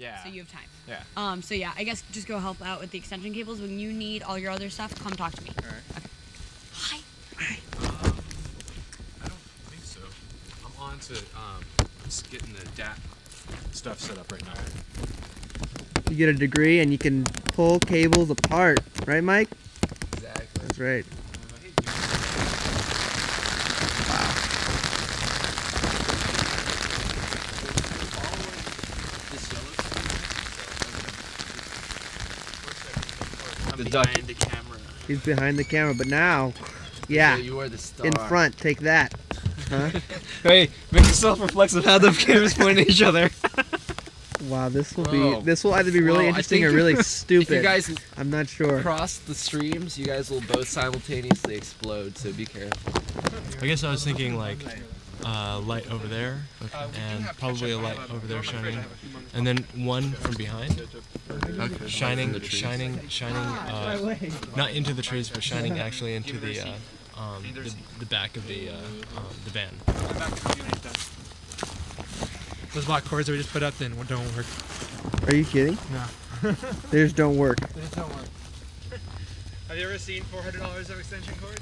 Yeah. So you have time. Yeah. So yeah, I guess just go help out with the extension cables. When you need all your other stuff, come talk to me. All right. Okay. Hi. Hi. I don't think so. I'm on to just getting the DAP stuff set up right now. You get a degree and you can pull cables apart, right, Mike? Exactly. That's right. Behind the camera. He's behind the camera, but now, yeah, you are the star. In front, take that. Huh? Hey, make yourself reflexive. Have the cameras pointing at each other. Wow, this will either be really interesting or really stupid. You guys, I'm not sure. Cross the streams, you guys will both simultaneously explode. So be careful. I guess I was thinking like light over there, and probably a light over there shining, and then one from behind. Okay. Shining, not into the trees, but shining actually into the back of the van. Those black cords that we just put up then don't work. Are you kidding? No. They just don't work. They just don't work. Have you ever seen $400 of extension cords?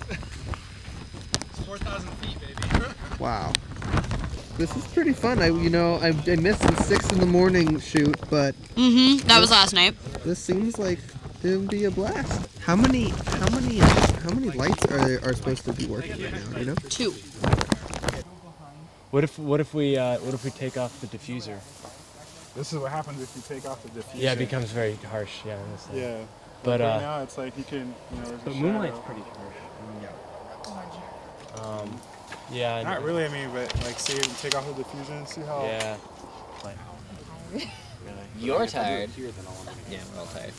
It's 4,000 feet, baby. Wow. This is pretty fun. I missed the 6 in the morning shoot, but that was last night. This seems like it would be a blast. How many lights are supposed to be working right now? You know, 2. What if we take off the diffuser? This is what happens if you take off the diffuser. Yeah, it becomes very harsh. Yeah. Honestly. Yeah. But right now it's like you can. You know, but moonlight's pretty harsh. Yeah. Yeah. I Not know. Really, I mean, but like, see, take off the diffusion and see how. Yeah. Really? You're tired. Yeah, we're all tired.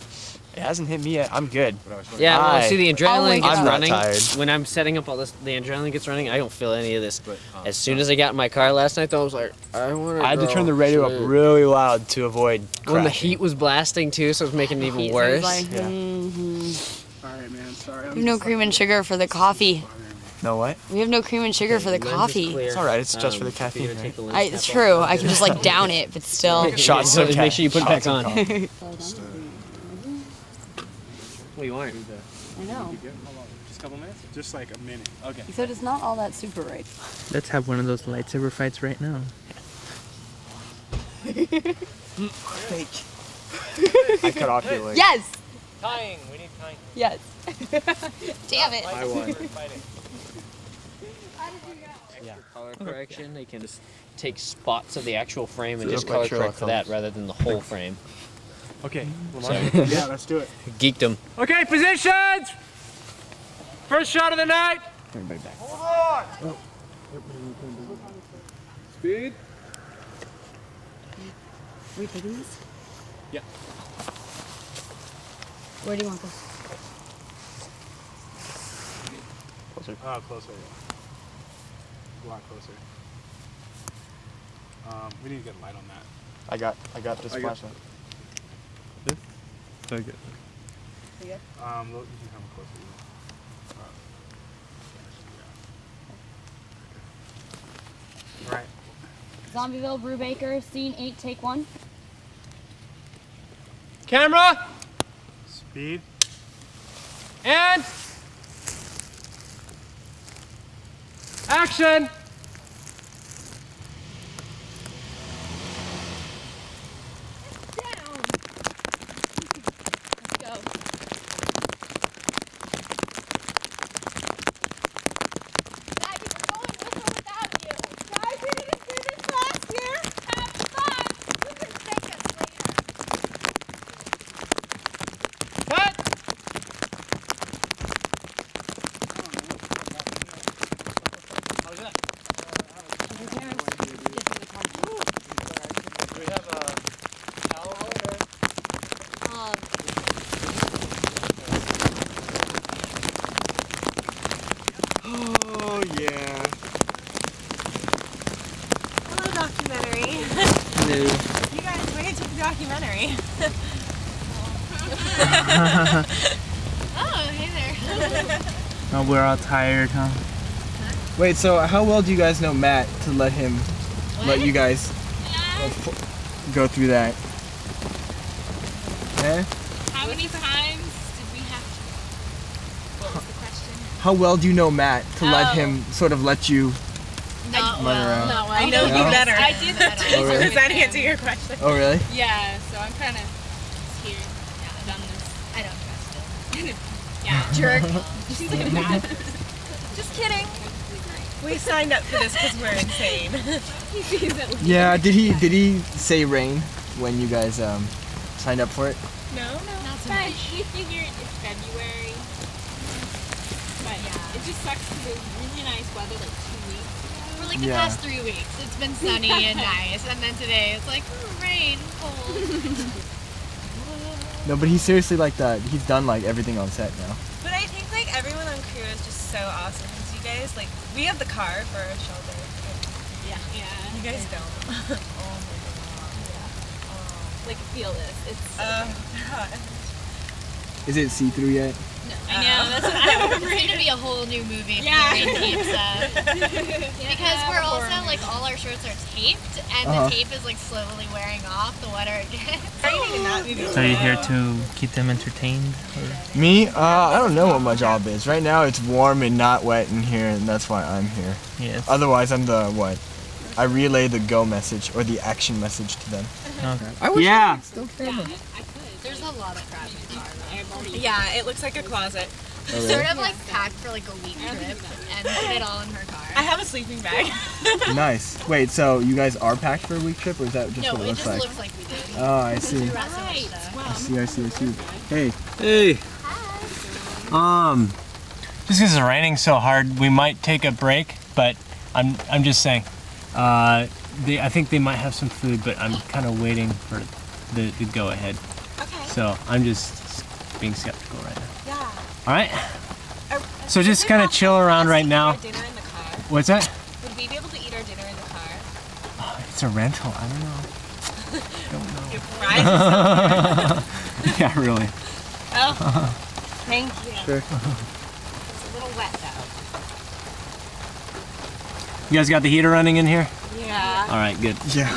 It hasn't hit me yet. I'm good. Yeah, I see the adrenaline gets running. Not tired. When I'm setting up all this, the adrenaline gets running. I don't feel any of this. But, as soon as I got in my car last night, though, I was like, I had to turn the radio up really loud to avoid crashing. When the heat was blasting too, so it was making it even worse. Like, yeah. All right, man. Sorry. I'm no cream and sugar for the coffee. No what? We have no cream and sugar for the coffee. It's alright, it's just for the caffeine, right? It's true, I can just like down it, but still. Shots of Make sure you put it back on. Well, you aren't. I know. Just a couple minutes? Just like a minute. Okay. So it's not all that super right. Let's have one of those lightsaber fights right now. Fake. I cut off your leg. Yes! Tying, we need tying. Yes. Damn it. I won. Yeah. Color correction. They can just take spots of the actual frame and just color correct for that rather than the whole frame. Okay. So. Yeah, let's do it. Geeked them. Okay, positions. First shot of the night. Everybody back. Hold on. Oh. Speed. Are we taking this? Yeah. Where do you want this? Closer. Oh, closer. A lot closer. We need to get a light on that. I got this flashlight. This? So I get this. You good? You can come closer. Yeah. Okay. Right. Zombieville Brubaker, scene 8, take 1. Camera! Speed. And... Action! It's down! Let's go. Guys, we're going with or without you. Guys, we didn't do this last year. Have fun! You can thank us later. Cut! Documentary. Oh, hey there. Oh, we're all tired, huh? Wait, so how well do you guys know Matt to let you guys go through that? Eh? How many times did we have to? What was the question? How well do you know Matt to let him sort of let you not let her out? Not well. I know you better. I did better. Oh, really? Does that answer your question? Oh, really? Yeah, so I'm kind of here. Yeah, I've done this. I don't trust it. Yeah, jerk. She's like a bad. Just kidding. We signed up for this because we're insane. Yeah, did he say rain when you guys signed up for it? No, not so much. We figured it's February, but yeah, it just sucks because it was really nice weather like 2 weeks ago. For like the past 3 weeks, it's been sunny and nice, and then today it's like rain, cold. No, but he's seriously like that. He's done like everything on set now. But I think like everyone on crew is just so awesome. Because you guys, like, we have the car for a shelter. Yeah. You guys don't. Like, feel this. It's is it see-through yet? No. I know. That's what I'm It's going to be a whole new movie if the rain tapes up. Because we're also, like, all our shirts are taped, and the tape is, like, slowly wearing off the wetter it gets. So you're here to keep them entertained? Or? Me? I don't know what my job is. Right now it's warm and not wet in here, and that's why I'm here. Yes. Otherwise I'm the what? I relay the go message, or the action message to them. Okay. I wish I could still film them. I could. There's a lot of crap in the car. Yeah, it looks like a closet. Oh, really? Sort of like packed for like a week trip, and put it all in her car. I have a sleeping bag. Nice. Wait, so you guys are packed for a week trip, or is that just what it looks like? No, it just looks like we did. Oh, I see. Right. Wow. I see. Hey. Hey. Hi. Just because it's raining so hard, we might take a break, but I'm just saying. I think they might have some food, but I'm kind of waiting for the go-ahead. Okay. So I'm just being skeptical right now. Yeah. All right. So just kind of chill around right now. Would we be able to eat our dinner in the car? What's that? Would we be able to eat our dinner in the car? Oh, it's a rental. I don't know. Your prize is somewhere. Yeah, really. Oh, thank you. Sure. It's a little wet though. You guys got the heater running in here? Yeah. All right, good. Yeah.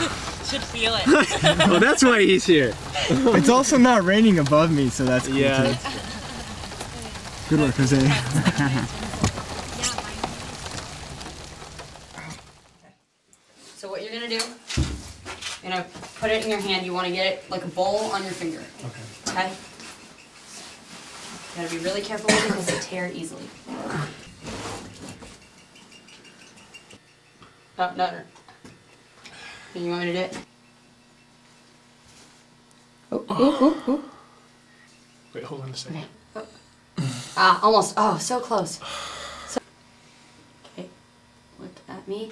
Should feel it. Well, that's why he's here. It's also not raining above me, so that's cool. Yeah. Too. Good work, Jose. So what you're gonna do? You're gonna put it in your hand. You want to get it like a bowl on your finger. Okay. Okay. You gotta be really careful with it because they tear easily. No. You want me to do it? Oh. Wait, hold on a second. Okay. Ah, almost. Oh, so close. So, okay, look at me.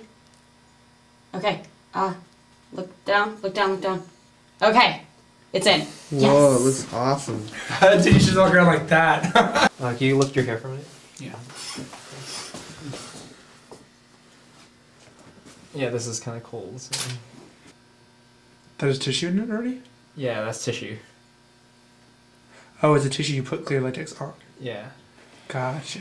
Okay. Look down. Okay, it's in. Whoa, it looks awesome. How did you just walk around like that? Can you lift your hair for a minute? Yeah. Yeah, this is kind of cold. So. There's tissue in it already? Yeah, that's tissue. Oh, it's a tissue you put clear latex on? Yeah. Gotcha.